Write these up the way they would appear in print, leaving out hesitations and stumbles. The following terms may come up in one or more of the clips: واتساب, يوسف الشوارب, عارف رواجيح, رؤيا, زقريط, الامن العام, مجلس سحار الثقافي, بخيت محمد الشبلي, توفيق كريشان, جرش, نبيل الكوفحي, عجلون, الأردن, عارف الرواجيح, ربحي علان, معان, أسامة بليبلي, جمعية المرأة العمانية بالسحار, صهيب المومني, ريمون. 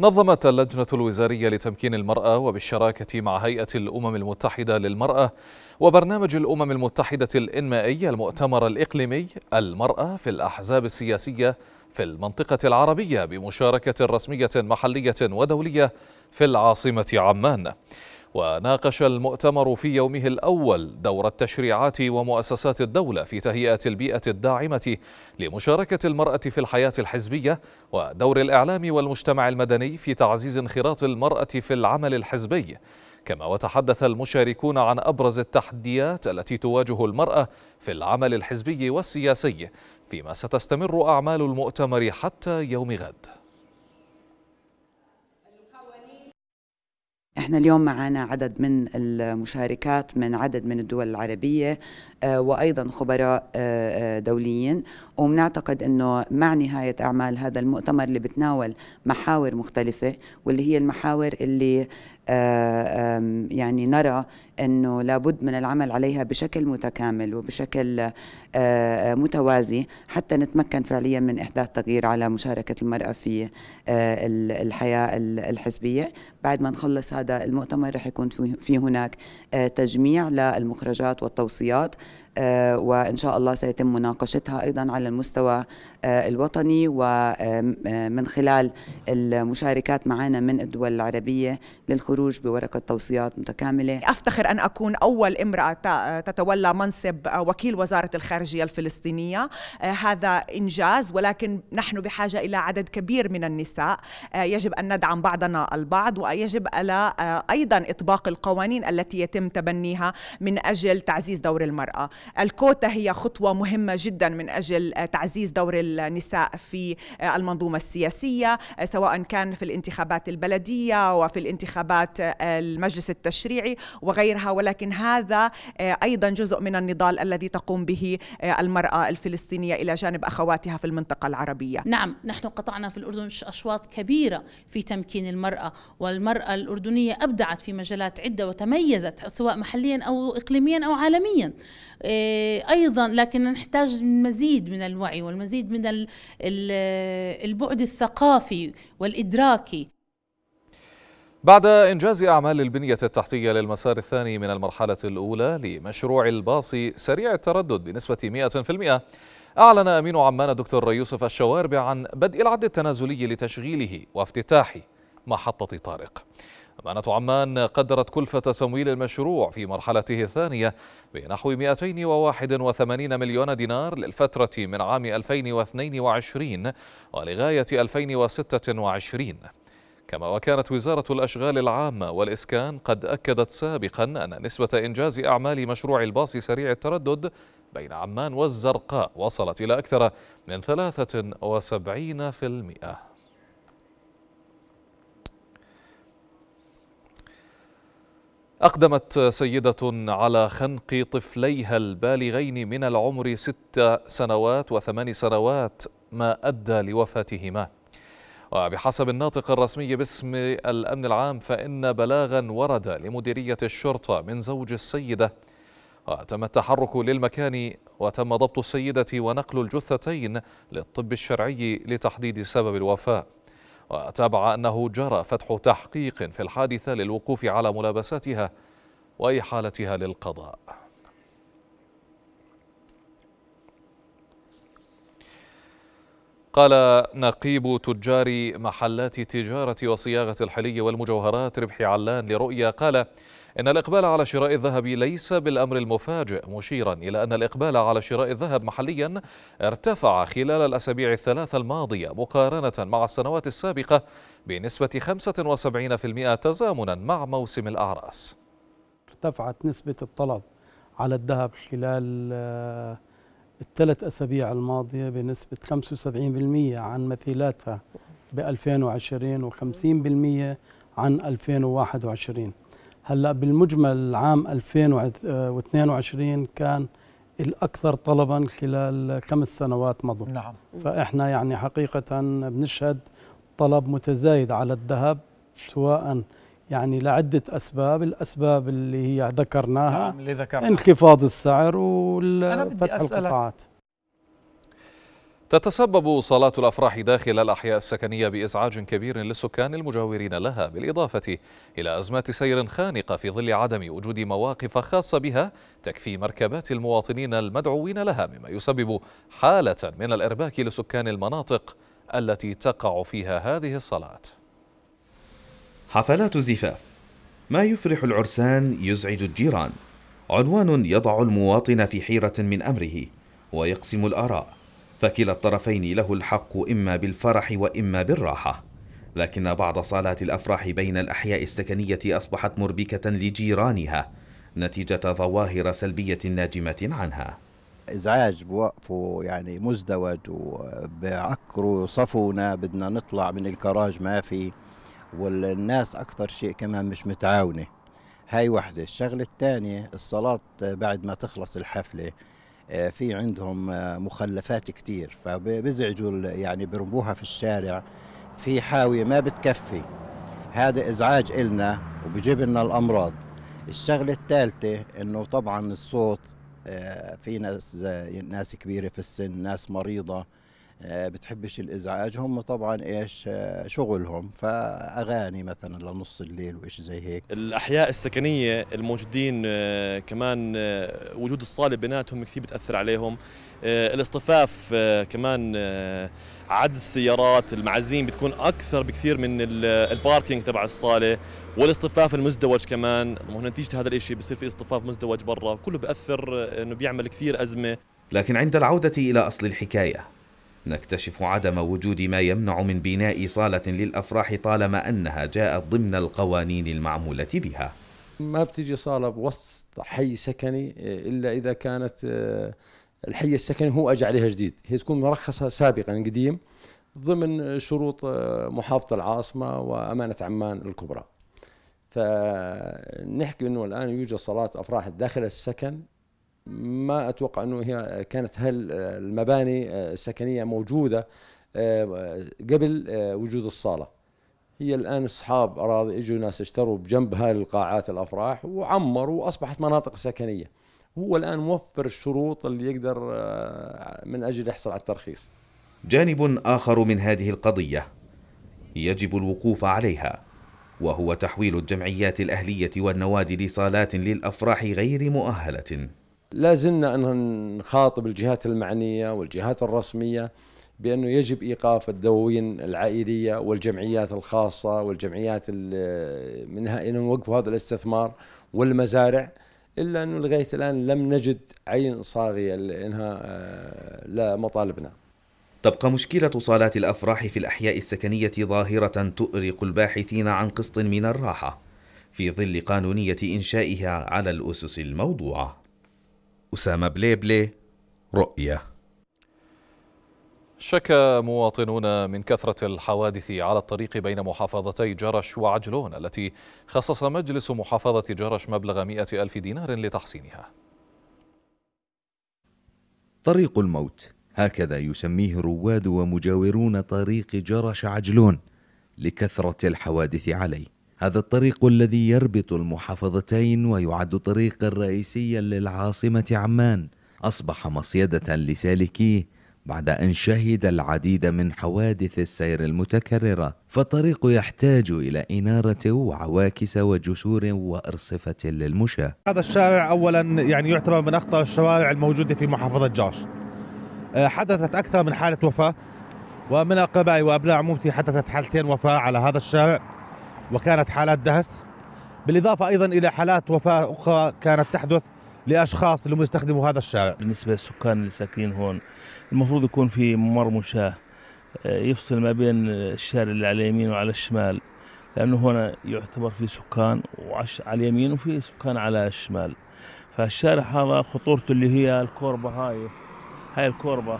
نظمت اللجنة الوزارية لتمكين المرأة وبالشراكة مع هيئة الأمم المتحدة للمرأة وبرنامج الأمم المتحدة الإنمائي المؤتمر الإقليمي المرأة في الأحزاب السياسية في المنطقة العربية بمشاركة رسمية محلية ودولية في العاصمة عمان. وناقش المؤتمر في يومه الأول دور التشريعات ومؤسسات الدولة في تهيئة البيئة الداعمة لمشاركة المرأة في الحياة الحزبية ودور الإعلام والمجتمع المدني في تعزيز انخراط المرأة في العمل الحزبي، كما وتحدث المشاركون عن أبرز التحديات التي تواجه المرأة في العمل الحزبي والسياسي، فيما ستستمر أعمال المؤتمر حتى يوم غد. احنا اليوم معنا عدد من المشاركات من عدد من الدول العربية وأيضا خبراء دوليين، ومنعتقد أنه مع نهاية أعمال هذا المؤتمر اللي بتناول محاور مختلفة، واللي هي المحاور اللي يعني نرى أنه لابد من العمل عليها بشكل متكامل وبشكل متوازي حتى نتمكن فعليا من إحداث تغيير على مشاركة المرأة في الحياة الحزبية. بعد ما نخلص هذا المؤتمر رح يكون في هناك تجميع للمخرجات والتوصيات، وإن شاء الله سيتم مناقشتها أيضا على المستوى الوطني ومن خلال المشاركات معنا من الدول العربية للخروج بورقة توصيات متكاملة. أفتخر أن أكون أول امرأة تتولى منصب وكيل وزارة الخارجية الفلسطينية، هذا إنجاز، ولكن نحن بحاجة إلى عدد كبير من النساء. يجب أن ندعم بعضنا البعض، ويجب على أيضا إطباق القوانين التي يتم تبنيها من أجل تعزيز دور المرأة. الكوتا هي خطوة مهمة جدا من أجل تعزيز دور النساء في المنظومة السياسية، سواء كان في الانتخابات البلدية وفي الانتخابات المجلس التشريعي وغيرها، ولكن هذا أيضا جزء من النضال الذي تقوم به المرأة الفلسطينية إلى جانب أخواتها في المنطقة العربية. نعم، نحن قطعنا في الأردن أشواط كبيرة في تمكين المرأة، والمرأة الأردنية أبدعت في مجالات عدة وتميزت سواء محليا أو إقليميا أو عالميا أيضا، لكن نحتاج المزيد من الوعي والمزيد من البعد الثقافي والإدراكي. بعد إنجاز أعمال البنية التحتية للمسار الثاني من المرحلة الأولى لمشروع الباصي سريع التردد بنسبة 100%، أعلن أمين عمان دكتور يوسف الشوارب عن بدء العد التنازلي لتشغيله وافتتاح محطة طارق. أمانة عمان قدرت كلفة تمويل المشروع في مرحلته الثانية بنحو 281 مليون دينار للفترة من عام 2022 ولغاية 2026. كما وكانت وزارة الأشغال العامة والإسكان قد أكدت سابقا أن نسبة إنجاز أعمال مشروع الباص سريع التردد بين عمان والزرقاء وصلت إلى أكثر من 73%. أقدمت سيدة على خنق طفليها البالغين من العمر 6 سنوات و8 سنوات ما أدى لوفاتهما. وبحسب الناطق الرسمي باسم الأمن العام فإن بلاغا ورد لمديرية الشرطة من زوج السيدة، وتم التحرك للمكان وتم ضبط السيدة ونقل الجثتين للطب الشرعي لتحديد سبب الوفاة. وتابع أنه جرى فتح تحقيق في الحادثة للوقوف على ملابساتها وإحالتها للقضاء. قال نقيب تجار محلات التجارة وصياغة الحلي والمجوهرات ربحي علان لرؤيا، قال إن الإقبال على شراء الذهب ليس بالأمر المفاجئ، مشيرا إلى أن الإقبال على شراء الذهب محليا ارتفع خلال الأسابيع الثلاثة الماضية مقارنة مع السنوات السابقة بنسبة 75% تزامنا مع موسم الأعراس. ارتفعت نسبة الطلب على الذهب خلال الثلاث أسابيع الماضية بنسبة 75% عن مثيلاتها ب 2020 و50% عن 2021. هلا بالمجمل عام 2022 كان الأكثر طلبا خلال 5 سنوات مضوا. نعم. فإحنا يعني حقيقة بنشهد طلب متزايد على الذهب، سواء يعني لعدة أسباب، الأسباب اللي هي ذكرناها، نعم، انخفاض السعر وفتح القطاعات. تتسبب صالات الأفراح داخل الأحياء السكنية بإزعاج كبير للسكان المجاورين لها، بالإضافة إلى أزمات سير خانقة في ظل عدم وجود مواقف خاصة بها تكفي مركبات المواطنين المدعوين لها، مما يسبب حالة من الإرباك لسكان المناطق التي تقع فيها هذه الصالات. حفلات الزفاف، ما يفرح العرسان يزعج الجيران، عنوان يضع المواطن في حيرة من أمره ويقسم الآراء، فكلا الطرفين له الحق إما بالفرح وإما بالراحة. لكن بعض صالات الأفراح بين الأحياء السكنية أصبحت مربكة لجيرانها نتيجة ظواهر سلبية ناجمة عنها. إزعاج بوقفوا يعني مزدوج وبعكروا صفونا، بدنا نطلع من الكراج ما في، والناس أكثر شيء كمان مش متعاونة. هاي واحدة. الشغلة الثانية، الصلاة بعد ما تخلص الحفلة في عندهم مخلفات كتير، فبزعجوا يعني برموها في الشارع، في حاوية ما بتكفي، هذا إزعاج إلنا وبجيب لنا الأمراض. الشغلة الثالثة إنه طبعا الصوت، في ناس كبيرة في السن، ناس مريضة بتحبش الإزعاج، هم طبعا إيش شغلهم، فأغاني مثلا لنص الليل وإيش زي هيك. الأحياء السكنية الموجودين كمان وجود الصالة بيناتهم كثير بتأثر عليهم، الاصطفاف كمان، عدد السيارات، المعازيم بتكون أكثر بكثير من الباركينج تبع الصالة، والاصطفاف المزدوج كمان، ونتيجة هذا الإشي بصير في اصطفاف مزدوج برا، كله بأثر إنه بيعمل كثير أزمة. لكن عند العودة إلى أصل الحكاية نكتشف عدم وجود ما يمنع من بناء صالة للأفراح طالما أنها جاءت ضمن القوانين المعمولة بها. ما بتجي صالة بوسط حي سكني إلا إذا كانت الحي السكني هو أجى عليها جديد، هي تكون مرخصة سابقا قديم ضمن شروط محافظة العاصمة وأمانة عمان الكبرى. فنحكي أنه الآن يوجد صلاة أفراح داخل السكن، ما أتوقع أنه هي كانت المباني السكنية موجودة قبل وجود الصالة. هي الآن أصحاب أراضي إجوا ناس اشتروا بجنب هاي القاعات الأفراح وعمروا وأصبحت مناطق سكنية. هو الآن موفر الشروط اللي يقدر من أجل يحصل على الترخيص. جانب آخر من هذه القضية يجب الوقوف عليها، وهو تحويل الجمعيات الأهلية والنوادي لصالات للأفراح غير مؤهلة. لا زلنا أن نخاطب الجهات المعنية والجهات الرسمية بأنه يجب إيقاف الدواوين العائلية والجمعيات الخاصة والجمعيات منها أن نوقفوا هذا الاستثمار والمزارع، إلا أنه لغاية الآن لم نجد عين صاغية لأنها لمطالبنا. تبقى مشكلة صالات الأفراح في الأحياء السكنية ظاهرة تؤرق الباحثين عن قسط من الراحة في ظل قانونية إنشائها على الأسس الموضوعة. أسامة بليبلي، رؤية. شكى مواطنون من كثرة الحوادث على الطريق بين محافظتي جرش وعجلون التي خصص مجلس محافظة جرش مبلغ 100,000 دينار لتحسينها. طريق الموت، هكذا يسميه رواد ومجاورون طريق جرش عجلون لكثرة الحوادث عليه. هذا الطريق الذي يربط المحافظتين ويعد طريقا رئيسيا للعاصمة عمان أصبح مصيدة لسالكيه بعد أن شهد العديد من حوادث السير المتكررة، فالطريق يحتاج إلى إنارة وعواكس وجسور وأرصفة للمشاة. هذا الشارع أولا يعني يعتبر من أخطر الشوارع الموجودة في محافظة جرش. حدثت أكثر من حالة وفاة، ومن أقربائي وأبناء عمومتي حدثت حالتين وفاة على هذا الشارع، وكانت حالات دهس، بالإضافة أيضا إلى حالات وفاة أخرى كانت تحدث لأشخاص اللي يستخدموا هذا الشارع. بالنسبة للسكان اللي ساكنين هون المفروض يكون في ممر مشاة يفصل ما بين الشارع اللي على اليمين وعلى الشمال، لأنه هنا يعتبر في سكان على اليمين وفي سكان على الشمال. فالشارع هذا خطورته اللي هي الكوربة، هاي الكوربة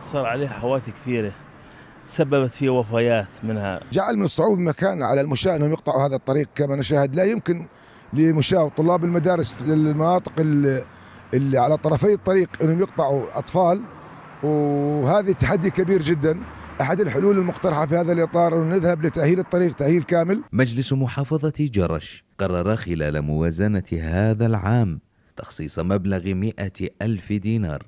صار عليها حوادث كثيرة تسببت في وفيات منها. جعل من الصعوبة مكان على المشاة أنهم يقطعوا هذا الطريق كما نشاهد. لا يمكن لمشاة وطلاب المدارس للمناطق اللي على طرفي الطريق أنهم يقطعوا أطفال، وهذا تحدي كبير جدا. أحد الحلول المقترحة في هذا الإطار أن نذهب لتأهيل الطريق تأهيل كامل. مجلس محافظة جرش قرر خلال موازنة هذا العام تخصيص مبلغ 100,000 دينار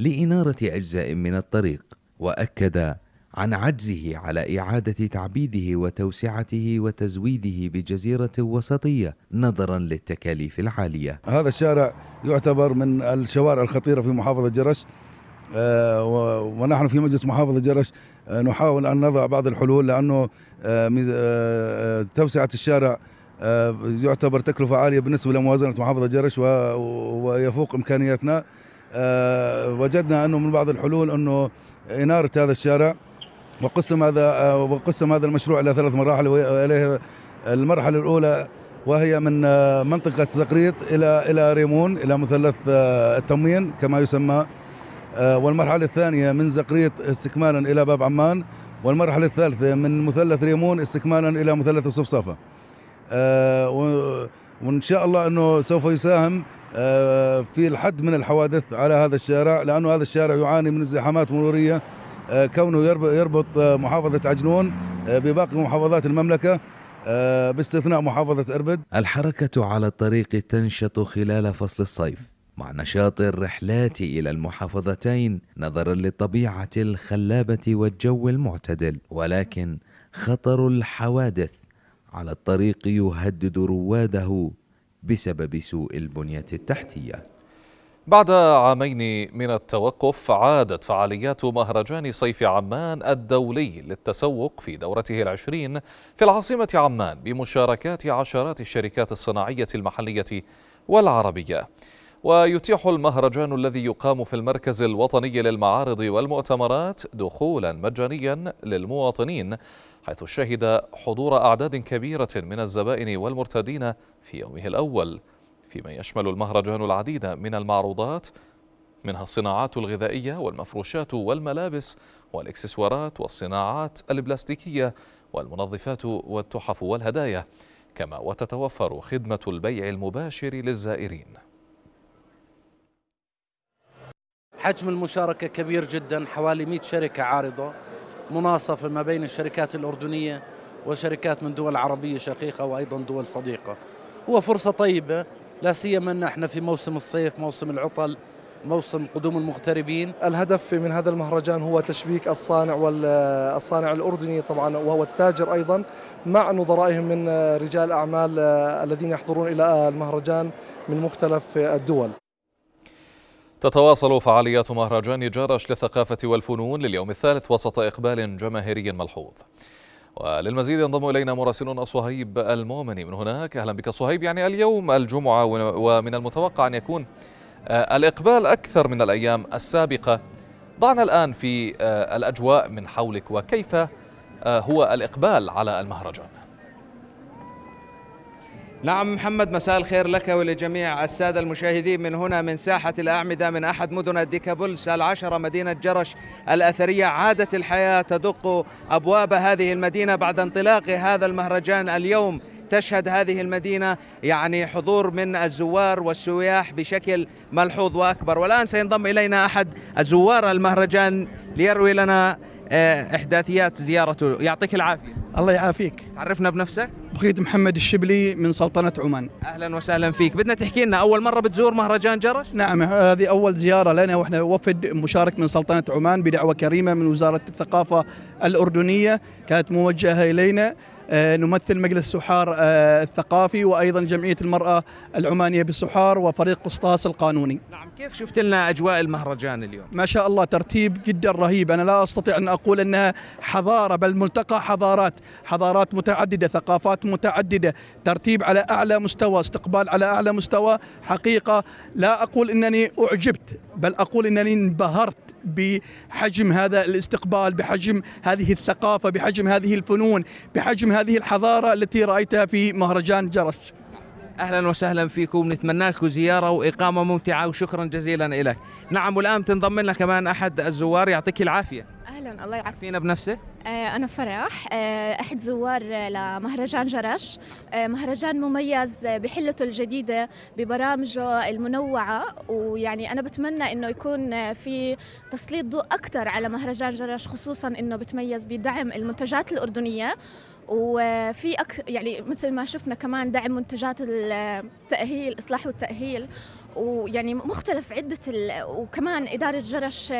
لإنارة أجزاء من الطريق، وأكد عن عجزه على إعادة تعبيده وتوسعته وتزويده بجزيرة وسطية نظرا للتكاليف العالية. هذا الشارع يعتبر من الشوارع الخطيرة في محافظة جرش، ونحن في مجلس محافظة جرش نحاول أن نضع بعض الحلول، لأنه توسعة الشارع يعتبر تكلفة عالية بالنسبة لموازنة محافظة جرش ويفوق إمكانياتنا. وجدنا أنه من بعض الحلول أنه إنارة هذا الشارع، وقسم هذا المشروع إلى ثلاث مراحل، وإليه المرحلة الأولى وهي من منطقة زقريط إلى ريمون إلى مثلث التموين كما يسمى، والمرحلة الثانية من زقريط استكمالا إلى باب عمان، والمرحلة الثالثة من مثلث ريمون استكمالا إلى مثلث الصفصافة. وإن شاء الله أنه سوف يساهم في الحد من الحوادث على هذا الشارع، لأنه هذا الشارع يعاني من ازدحامات مرورية، كونه يربط محافظة عجلون بباقي محافظات المملكة باستثناء محافظة إربد. الحركة على الطريق تنشط خلال فصل الصيف مع نشاط الرحلات إلى المحافظتين نظرا للطبيعة الخلابة والجو المعتدل، ولكن خطر الحوادث على الطريق يهدد رواده بسبب سوء البنية التحتية. بعد عامين من التوقف عادت فعاليات مهرجان صيف عمان الدولي للتسوق في دورته ال20 في العاصمة عمان بمشاركات عشرات الشركات الصناعية المحلية والعربية. ويتيح المهرجان الذي يقام في المركز الوطني للمعارض والمؤتمرات دخولا مجانيا للمواطنين، حيث شهد حضور أعداد كبيرة من الزبائن والمرتادين في يومه الأول، فيما يشمل المهرجان العديد من المعروضات منها الصناعات الغذائية والمفروشات والملابس والإكسسوارات والصناعات البلاستيكية والمنظفات والتحف والهدايا، كما وتتوفر خدمة البيع المباشر للزائرين. حجم المشاركة كبير جدا، حوالي 100 شركة عارضة مناصفة ما بين الشركات الأردنية وشركات من دول عربية شقيقة وأيضا دول صديقة. هو فرصة طيبة لا سيما أن احنا في موسم الصيف، موسم العطل، موسم قدوم المغتربين. الهدف من هذا المهرجان هو تشبيك الصانع الأردني طبعا وهو التاجر أيضا مع نظرائهم من رجال أعمال الذين يحضرون إلى المهرجان من مختلف الدول. تتواصل فعاليات مهرجان جرش للثقافة والفنون لليوم الثالث وسط إقبال جماهيري ملحوظ. وللمزيد ينضم إلينا مراسلنا صهيب المومني من هناك. أهلا بك صهيب. يعني اليوم الجمعة ومن المتوقع أن يكون الإقبال أكثر من الأيام السابقة. ضعنا الآن في الأجواء من حولك وكيف هو الإقبال على المهرجان؟ نعم محمد، مساء الخير لك ولجميع السادة المشاهدين من هنا من ساحة الأعمدة من أحد مدن الديكابولس 10 مدينة جرش الأثرية. عادت الحياة تدق أبواب هذه المدينة بعد انطلاق هذا المهرجان اليوم. تشهد هذه المدينة يعني حضور من الزوار والسياح بشكل ملحوظ وأكبر. والآن سينضم إلينا أحد زوار المهرجان ليروي لنا إحداثيات زيارته. يعطيك العافية. الله يعافيك. تعرفنا بنفسك؟ بخيت محمد الشبلي من سلطنة عمان. أهلا وسهلا فيك. بدنا تحكي لنا، أول مرة بتزور مهرجان جرش؟ نعم، هذه أول زيارة لنا، وإحنا وفد مشارك من سلطنة عمان بدعوة كريمة من وزارة الثقافة الأردنية كانت موجهة إلينا. نمثل مجلس سحار الثقافي وأيضا جمعية المرأة العمانية بالسحار وفريق قسطاس القانوني. نعم، كيف شفت لنا أجواء المهرجان اليوم؟ ما شاء الله ترتيب جدا رهيب، أنا لا أستطيع أن أقول أنها حضارة، بل ملتقى حضارات متعددة، ثقافات متعددة، ترتيب على أعلى مستوى، استقبال على أعلى مستوى. حقيقة لا أقول أنني أعجبت، بل أقول أنني انبهرت بحجم هذا الاستقبال، بحجم هذه الثقافة، بحجم هذه الفنون، بحجم هذه الحضارة التي رأيتها في مهرجان جرش. أهلا وسهلا فيكم، نتمنى لكم زيارة وإقامة ممتعة وشكرا جزيلا لك. نعم، والآن تنضم لنا كمان أحد الزوار. يعطيك العافية. أهلا. الله يعافيك. فينا بنفسك؟ أنا فرح، أحد زوار لمهرجان جرش. مهرجان مميز بحلته الجديدة، ببرامجه المنوعة، ويعني أنا بتمنى إنه يكون في تسليط ضوء أكثر على مهرجان جرش، خصوصا إنه بتميز بدعم المنتجات الأردنية، وفي يعني مثل ما شفنا كمان دعم منتجات التأهيل، إصلاح والتأهيل، ويعني مختلف عدة وكمان إدارة جرش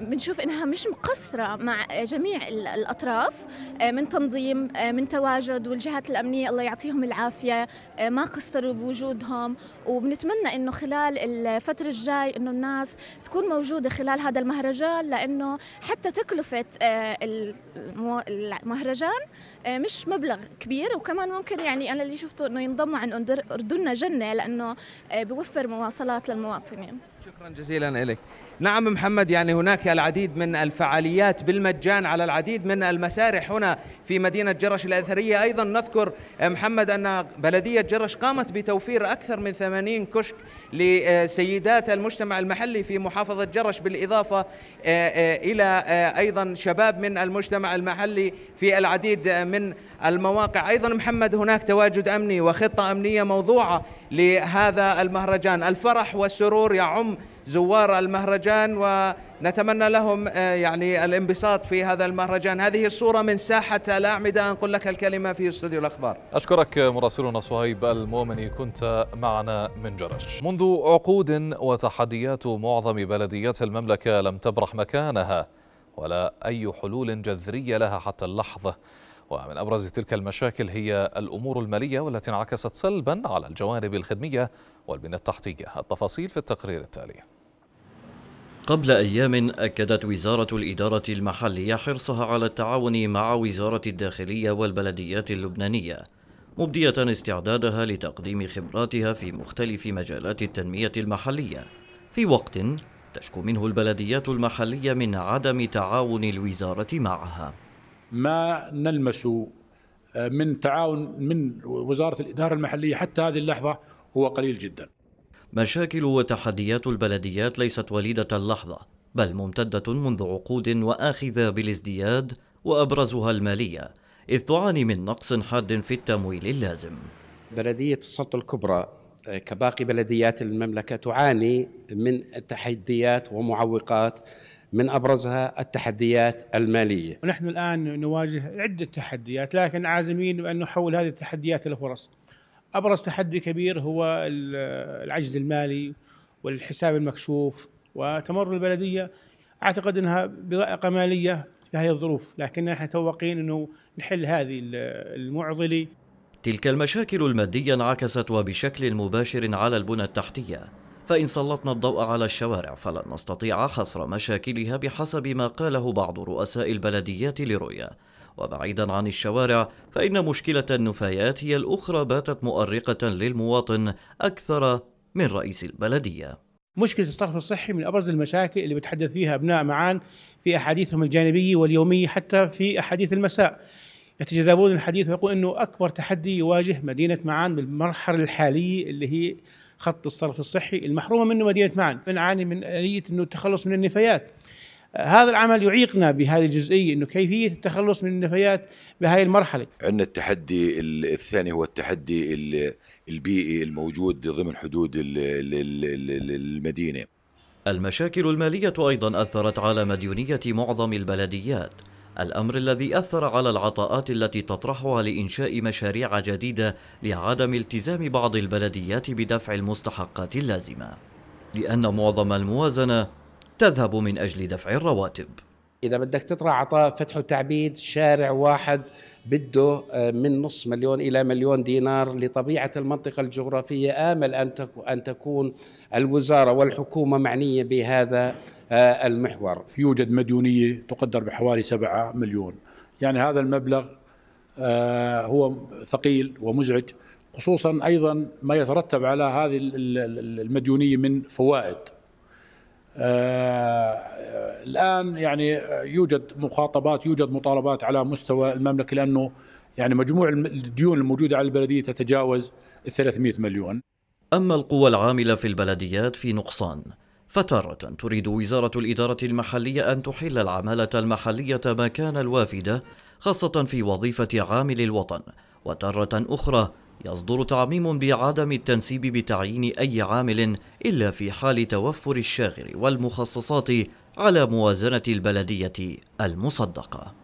بنشوف إنها مش مقصرة مع جميع الأطراف من تنظيم من تواجد، والجهات الأمنية الله يعطيهم العافية ما قصروا بوجودهم، وبنتمنى إنه خلال الفترة الجاي إنه الناس تكون موجودة خلال هذا المهرجان، لأنه حتى تكلفة المهرجان مش مبلغ كبير، وكمان ممكن يعني أنا اللي شفته إنه ينضموا عن أردننا جنة لأنه بيوفر مواصلات للمواطنين. شكرا جزيلا لك. نعم محمد، يعني هناك العديد من الفعاليات بالمجان على العديد من المسارح هنا في مدينة جرش الأثرية. أيضا نذكر محمد أن بلدية جرش قامت بتوفير أكثر من 80 كشك لسيدات المجتمع المحلي في محافظة جرش، بالإضافة إلى أيضا شباب من المجتمع المحلي في العديد من المواقع. أيضا محمد هناك تواجد أمني وخطة أمنية موضوعة لهذا المهرجان. الفرح والسرور يعم زوار المهرجان، ونتمنى لهم يعني الانبساط في هذا المهرجان. هذه الصورة من ساحة الأعمدة، أنقل لك الكلمة في استوديو الأخبار. أشكرك مراسلنا صهيب المومني، كنت معنا من جرش. منذ عقود وتحديات معظم بلديات المملكة لم تبرح مكانها ولا أي حلول جذرية لها حتى اللحظة، ومن أبرز تلك المشاكل هي الأمور المالية والتي انعكست سلبا على الجوانب الخدمية والبنى التحتية. التفاصيل في التقرير التالي. قبل أيام أكدت وزارة الإدارة المحلية حرصها على التعاون مع وزارة الداخلية والبلديات اللبنانية، مبدية استعدادها لتقديم خبراتها في مختلف مجالات التنمية المحلية، في وقت تشكو منه البلديات المحلية من عدم تعاون الوزارة معها. ما نلمس من تعاون من وزارة الإدارة المحلية حتى هذه اللحظة هو قليل جدا. مشاكل وتحديات البلديات ليست وليدة اللحظة، بل ممتدة منذ عقود وآخذة بالازدياد، وأبرزها المالية، إذ تعاني من نقص حاد في التمويل اللازم. بلدية السلطة الكبرى كباقي بلديات المملكة تعاني من التحديات ومعوقات، من أبرزها التحديات المالية. ونحن الآن نواجه عدة تحديات، لكن عازمين بأن نحول هذه التحديات إلى فرص. أبرز تحدي كبير هو العجز المالي والحساب المكشوف، وتمر البلدية أعتقد أنها بضائقة مالية في هذه الظروف، لكننا نحن متوقعين أنه نحل هذه المعضلة. تلك المشاكل المادية انعكست وبشكل مباشر على البنى التحتية، فإن سلطنا الضوء على الشوارع فلن نستطيع حصر مشاكلها بحسب ما قاله بعض رؤساء البلديات لرؤيا. وبعيدا عن الشوارع فإن مشكلة النفايات هي الأخرى باتت مؤرقة للمواطن أكثر من رئيس البلدية. مشكلة الصرف الصحي من أبرز المشاكل اللي بتحدث فيها أبناء معان في أحاديثهم الجانبية واليومية، حتى في أحاديث المساء يتجاذبون الحديث ويقول أنه أكبر تحدي يواجه مدينة معان بالمرحلة الحالية اللي هي خط الصرف الصحي المحرومة منه مدينة معان. بنعاني من آلية أنه التخلص من النفايات، هذا العمل يعيقنا بهذه الجزئية، أنه كيفية التخلص من النفايات بهذه المرحلة. عندنا التحدي الثاني هو التحدي البيئي الموجود ضمن حدود المدينة. المشاكل المالية أيضا أثرت على مديونية معظم البلديات، الأمر الذي أثر على العطاءات التي تطرحها لإنشاء مشاريع جديدة لعدم التزام بعض البلديات بدفع المستحقات اللازمة، لأن معظم الموازنة تذهب من أجل دفع الرواتب. إذا بدك تطرح عطاء فتح وتعبيد شارع واحد بده من نصف مليون إلى مليون دينار، لطبيعة المنطقة الجغرافية آمل أن تكون الوزارة والحكومة معنية بهذا المحور. يوجد مديونية تقدر بحوالي 7 مليون، يعني هذا المبلغ هو ثقيل ومزعج، خصوصا أيضا ما يترتب على هذه المديونية من فوائد. الآن يعني يوجد مخاطبات، يوجد مطالبات على مستوى المملكة، لأنه يعني مجموع الديون الموجودة على البلدية تتجاوز 300 مليون. أما القوى العاملة في البلديات في نقصان، فتارة تريد وزارة الإدارة المحلية أن تحل العمالة المحلية مكان الوافدة، خاصة في وظيفة عامل الوطن، وتارة أخرى يصدر تعميم بعدم التنسيب بتعيين أي عامل إلا في حال توفر الشاغر والمخصصات على موازنة البلدية المصدقة.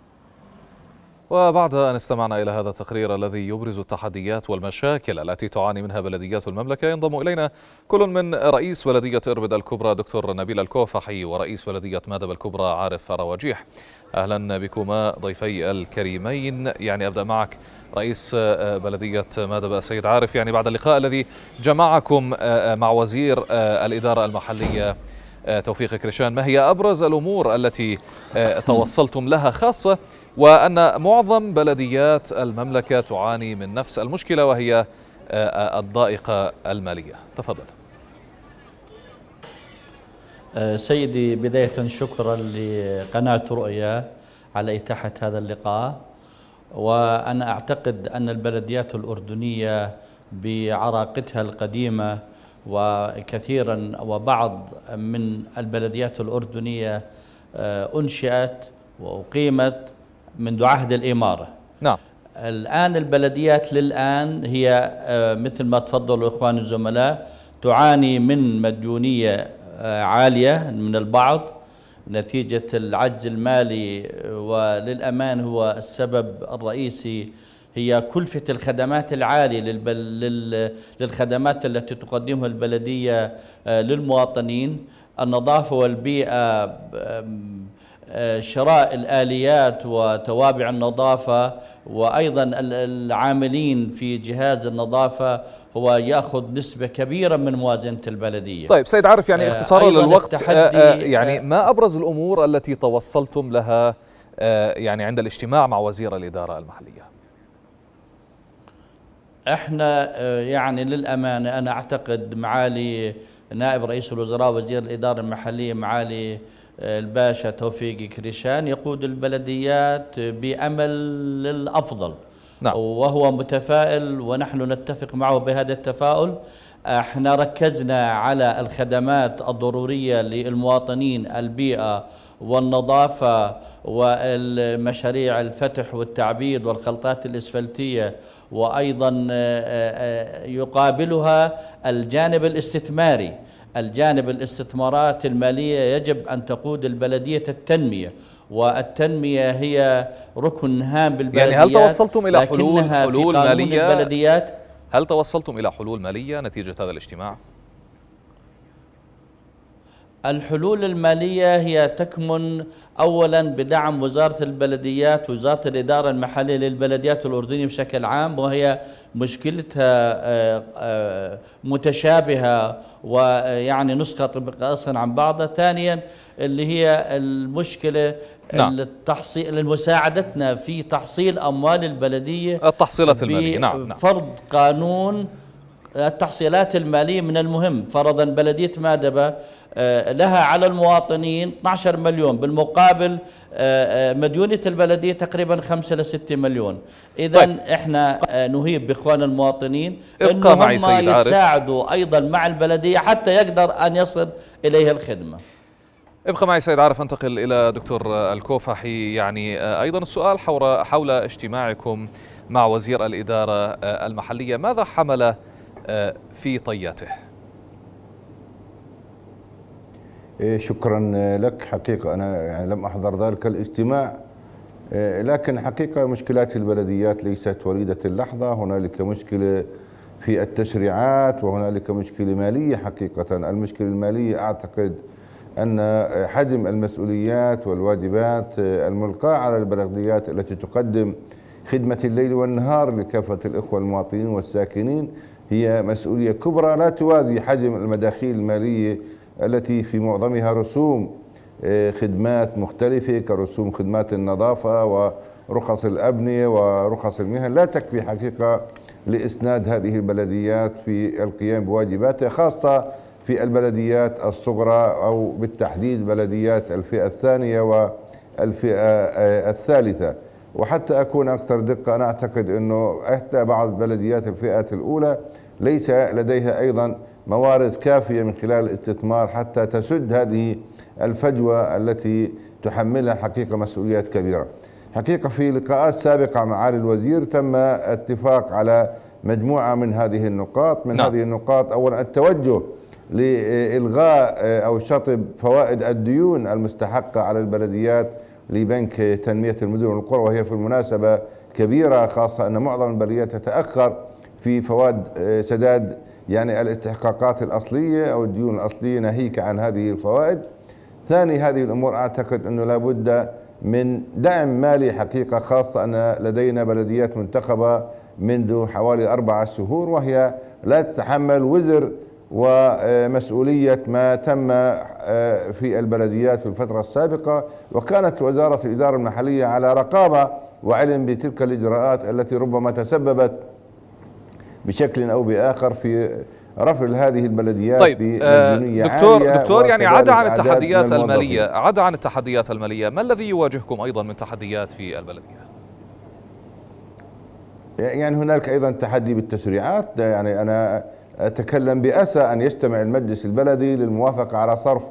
وبعد أن استمعنا إلى هذا التقرير الذي يبرز التحديات والمشاكل التي تعاني منها بلديات المملكة، ينضم إلينا كل من رئيس بلدية إربد الكبرى دكتور نبيل الكوفحي ورئيس بلدية مادب الكبرى عارف رواجيح. أهلا بكما ضيفي الكريمين. يعني أبدأ معك رئيس بلدية مادب السيد عارف، يعني بعد اللقاء الذي جمعكم مع وزير الإدارة المحلية توفيق كريشان، ما هي أبرز الأمور التي توصلتم لها، خاصة وأن معظم بلديات المملكة تعاني من نفس المشكلة وهي الضائقة المالية؟ تفضل. سيدي، بداية شكرا لقناة رؤية على إتاحة هذا اللقاء، وأنا أعتقد أن البلديات الأردنية بعراقتها القديمة وكثيرا وبعض من البلديات الأردنية أنشئت وأقيمت منذ عهد الإمارة. نعم. الآن البلديات للآن هي مثل ما تفضلوا إخواني الزملاء تعاني من مديونية عالية من البعض نتيجة العجز المالي، وللأمان هو السبب الرئيسي هي كلفة الخدمات العالية للخدمات التي تقدمها البلدية للمواطنين، النظافة والبيئة، شراء الآليات وتوابع النظافة، وأيضا العاملين في جهاز النظافة هو يأخذ نسبة كبيرة من موازنة البلدية. طيب سيد عارف، يعني اختصارا للوقت، يعني ما أبرز الأمور التي توصلتم لها يعني عند الاجتماع مع وزير الإدارة المحلية؟ احنا يعني للأمانة أنا أعتقد معالي نائب رئيس الوزراء وزير الإدارة المحلية معالي الباشا توفيق كريشان يقود البلديات بأمل للأفضل. نعم. وهو متفائل ونحن نتفق معه بهذا التفاؤل. احنا ركزنا على الخدمات الضرورية للمواطنين، البيئة والنظافة والمشاريع الفتح والتعبيد والخلطات الإسفلتية، وأيضا يقابلها الجانب الاستثماري، الجانب الاستثمارات المالية. يجب أن تقود البلدية التنمية، والتنمية هي ركن هام بالبلديات. يعني هل توصلتم إلى حلول مالية؟ البلديات هل توصلتم إلى حلول مالية نتيجة هذا الاجتماع؟ الحلول المالية هي تكمن أولا بدعم وزارة البلديات، وزارة الإدارة المحلية للبلديات الأردنية بشكل عام، وهي مشكلتها متشابهة ويعني نسخة أصلا عن بعضها. ثانيا اللي هي المشكلة مساعدتنا في تحصيل أموال البلدية، التحصيلات المالية. نعم. فرض قانون التحصيلات المالية من المهم. فرضا بلدية مادبة لها على المواطنين 12 مليون، بالمقابل مديونية البلدية تقريبا 5 إلى 6 مليون. إذا طيب، احنا نهيب بإخوان المواطنين إن هم يساعدوا أيضا مع البلدية حتى يقدر أن يصل إليها الخدمة. ابقى معي سيد عارف، أنتقل إلى دكتور الكوفحي. يعني أيضا السؤال حول اجتماعكم مع وزير الإدارة المحلية، ماذا حمل في طياته؟ شكرا لك. حقيقة أنا يعني لم أحضر ذلك الاجتماع، لكن حقيقة مشكلات البلديات ليست وليدة اللحظة. هنالك مشكلة في التشريعات وهنالك مشكلة مالية. حقيقة المشكلة المالية أعتقد أن حجم المسؤوليات والواجبات الملقاة على البلديات التي تقدم خدمة الليل والنهار لكافة الإخوة المواطنين والساكنين هي مسؤولية كبرى لا توازي حجم المداخيل المالية التي في معظمها رسوم خدمات مختلفة كرسوم خدمات النظافة ورخص الأبنية ورخص المهن لا تكفي حقيقة لإسناد هذه البلديات في القيام بواجباتها، خاصة في البلديات الصغرى أو بالتحديد بلديات الفئة الثانية والفئة الثالثة. وحتى أكون أكثر دقة، أنا أعتقد أنه حتى بعض بلديات الفئات الأولى ليس لديها أيضا موارد كافية من خلال الاستثمار حتى تسد هذه الفجوة التي تحملها حقيقة مسؤوليات كبيرة. حقيقة في لقاءات سابقة مع معالي الوزير تم اتفاق على مجموعة من هذه النقاط. من هذه النقاط، أولا التوجه لإلغاء أو شطب فوائد الديون المستحقة على البلديات لبنك تنمية المدن والقرى، وهي في المناسبة كبيرة، خاصة أن معظم البلديات تتأخر في فوائد سداد يعني الاستحقاقات الأصلية أو الديون الأصلية ناهيك عن هذه الفوائد. ثاني هذه الأمور أعتقد أنه لابد من دعم مالي حقيقة، خاصة أن لدينا بلديات منتخبة منذ حوالي 4 شهور وهي لا تتحمل وزر ومسؤولية ما تم في البلديات في الفترة السابقة، وكانت وزارة الإدارة المحلية على رقابة وعلم بتلك الإجراءات التي ربما تسببت بشكل أو بآخر في رفع هذه البلديات. طيب دكتور يعني عدا عن التحديات المالية، عدا عن التحديات المالية، ما الذي يواجهكم أيضا من تحديات في البلدية؟ يعني هناك أيضا تحدي بالتسريعات، يعني أنا أتكلم بأسى أن يجتمع المجلس البلدي للموافقة على صرف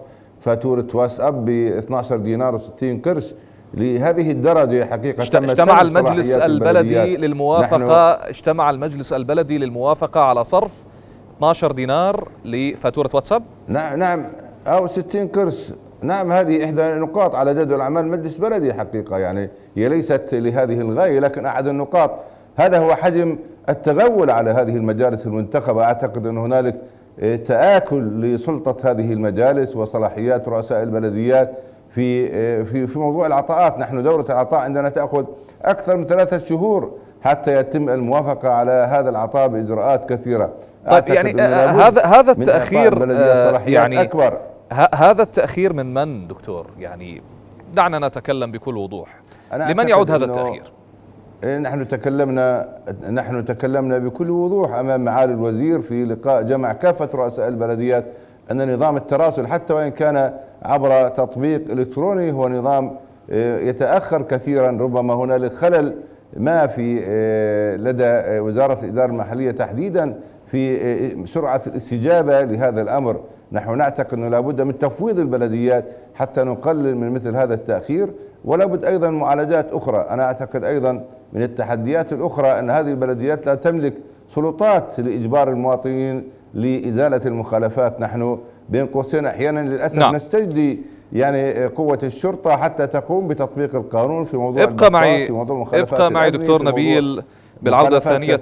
فاتورة واس أب ب 12 دينار و60 قرش، لهذه الدرجة حقيقة. اجتمع المجلس البلدي للموافقة، اجتمع المجلس البلدي للموافقة على صرف 12 دينار لفاتورة واتساب. نعم أو 60 قرش. نعم هذه إحدى النقاط على جدول أعمال مجلس بلدي حقيقة، يعني هي ليست لهذه الغاية لكن أحد النقاط. هذا هو حجم التغول على هذه المجالس المنتخبة. أعتقد أن هنالك تآكل لسلطة هذه المجالس وصلاحيات رؤساء البلديات في موضوع العطاءات. نحن دورة العطاء عندنا تأخذ أكثر من 3 شهور حتى يتم الموافقة على هذا العطاء بإجراءات كثيرة. طيب يعني هذا التأخير يعني أكبر. هذا التأخير من دكتور؟ يعني دعنا نتكلم بكل وضوح، لمن يعود هذا التأخير؟ نحن تكلمنا بكل وضوح أمام معالي الوزير في لقاء جمع كافة رؤساء البلديات أن نظام التراسل حتى وإن كان عبر تطبيق إلكتروني هو نظام يتأخر كثيرا، ربما هنالك خلل ما في لدى وزارة الإدارة المحلية تحديدا في سرعة الاستجابة لهذا الأمر. نحن نعتقد أنه لابد من تفويض البلديات حتى نقلل من مثل هذا التأخير، ولابد أيضا معالجات أخرى. أنا أعتقد أيضا من التحديات الأخرى أن هذه البلديات لا تملك سلطات لإجبار المواطنين لإزالة المخالفات. نحن بين قوسين أحيانا للأسف نستجدي يعني قوة الشرطة حتى تقوم بتطبيق القانون في موضوع ابقى معي دكتور نبيل بالعودة ثانية.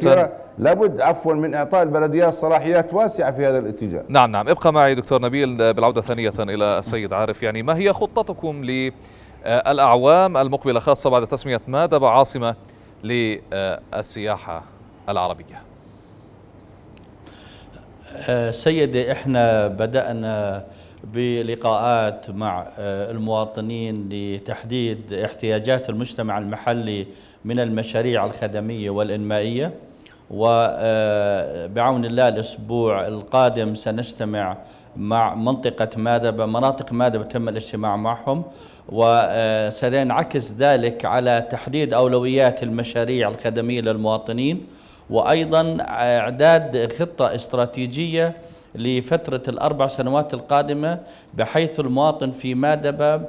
لابد من إعطاء البلديات صلاحيات واسعة في هذا الاتجاه. نعم ابقى معي دكتور نبيل بالعودة ثانية إلى السيد عارف. يعني ما هي خطتكم للأعوام المقبلة، خاصة بعد تسمية مادبا عاصمة للسياحة العربية؟ سيدي احنا بدأنا بلقاءات مع المواطنين لتحديد احتياجات المجتمع المحلي من المشاريع الخدمية والإنمائية، وبعون الله الأسبوع القادم سنجتمع مع مناطق مادبة تم الاجتماع معهم، وسينعكس ذلك على تحديد أولويات المشاريع الخدمية للمواطنين، وأيضا إعداد خطة استراتيجية لفترة ال4 سنوات القادمة، بحيث المواطن في مادبة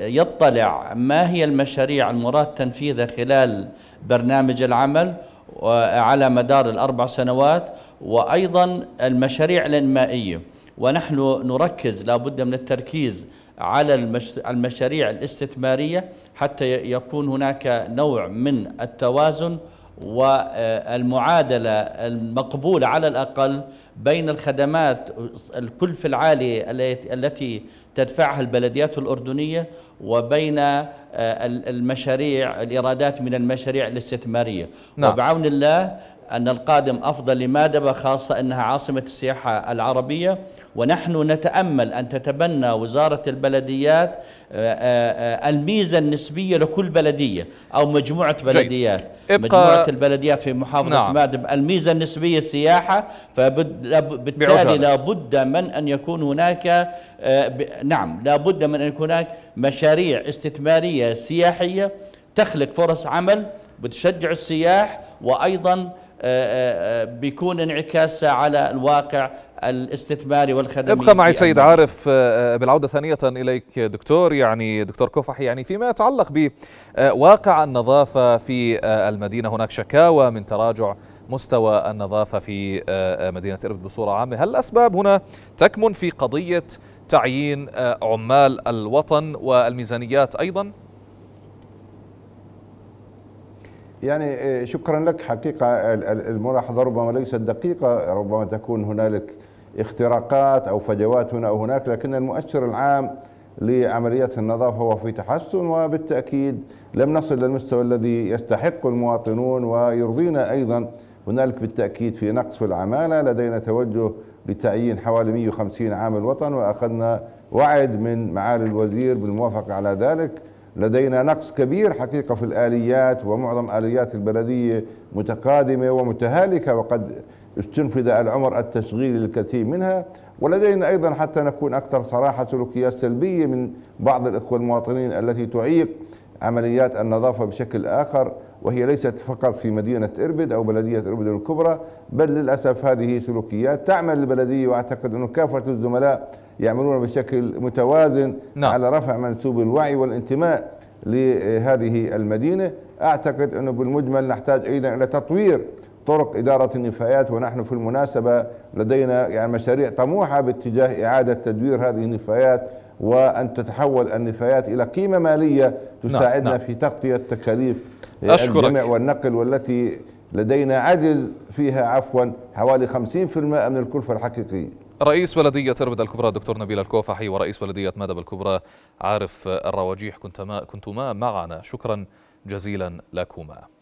يطلع ما هي المشاريع المراد تنفيذها خلال برنامج العمل على مدار ال4 سنوات، وأيضا المشاريع الإنمائية. ونحن نركز، لابد من التركيز على المشاريع الاستثمارية حتى يكون هناك نوع من التوازن والمعادلة المقبولة على الأقل بين الخدمات الكلفة العالية التي تدفعها البلديات الأردنية وبين المشاريع الإيرادات من المشاريع الاستثمارية. وبعون الله أن القادم أفضل لمادبة، خاصة أنها عاصمة السياحة العربية، ونحن نتأمل أن تتبنى وزارة البلديات الميزة النسبية لكل بلدية أو مجموعة بلديات. مجموعة البلديات في محافظة مادب الميزة النسبية السياحة، فبالتالي لابد من أن يكون هناك لابد من أن يكون هناك مشاريع استثمارية سياحية تخلق فرص عمل، بتشجع السياح، وأيضا بيكون انعكاسه على الواقع الاستثماري والخدمي. ابقى معي سيد عارف بالعودة ثانية إليك دكتور. يعني دكتور كوفحي، يعني فيما يتعلق بواقع النظافة في المدينة، هناك شكاوى من تراجع مستوى النظافة في مدينة إربد بصورة عامة. هل الأسباب هنا تكمن في قضية تعيين عمال الوطن والميزانيات أيضا؟ يعني شكرا لك. حقيقة الملاحظة ربما ليست دقيقة، ربما تكون هنالك اختراقات أو فجوات هنا أو هناك، لكن المؤشر العام لعمليات النظافة هو في تحسن، وبالتأكيد لم نصل للمستوى الذي يستحق المواطنون ويرضينا. أيضا هنالك بالتأكيد في نقص في العمالة، لدينا توجه لتعيين حوالي 150 عامل وطن وأخذنا وعد من معالي الوزير بالموافقة على ذلك. لدينا نقص كبير حقيقة في الآليات، ومعظم آليات البلدية متقادمة ومتهالكة وقد استنفذ العمر التشغيلي للكثير منها. ولدينا أيضا حتى نكون أكثر صراحة سلوكيات سلبية من بعض الإخوة المواطنين التي تعيق عمليات النظافة بشكل آخر، وهي ليست فقط في مدينة إربد أو بلدية إربد الكبرى، بل للأسف هذه سلوكيات تعمل البلدية، وأعتقد أن كافة الزملاء يعملون بشكل متوازن على رفع منسوب الوعي والانتماء لهذه المدينة. أعتقد أنه بالمجمل نحتاج أيضا إلى تطوير طرق إدارة النفايات، ونحن في المناسبة لدينا يعني مشاريع طموحة باتجاه إعادة تدوير هذه النفايات، وأن تتحول النفايات إلى قيمة مالية تساعدنا في تغطية تكاليف الجمع والنقل، والتي لدينا عجز فيها حوالي 50% من الكلفة الحقيقية. رئيس بلدية إربد الكبرى دكتور نبيل الكوفحي ورئيس بلدية مادب الكبرى عارف الرواجيح كنتما معنا، شكرا جزيلا لكما.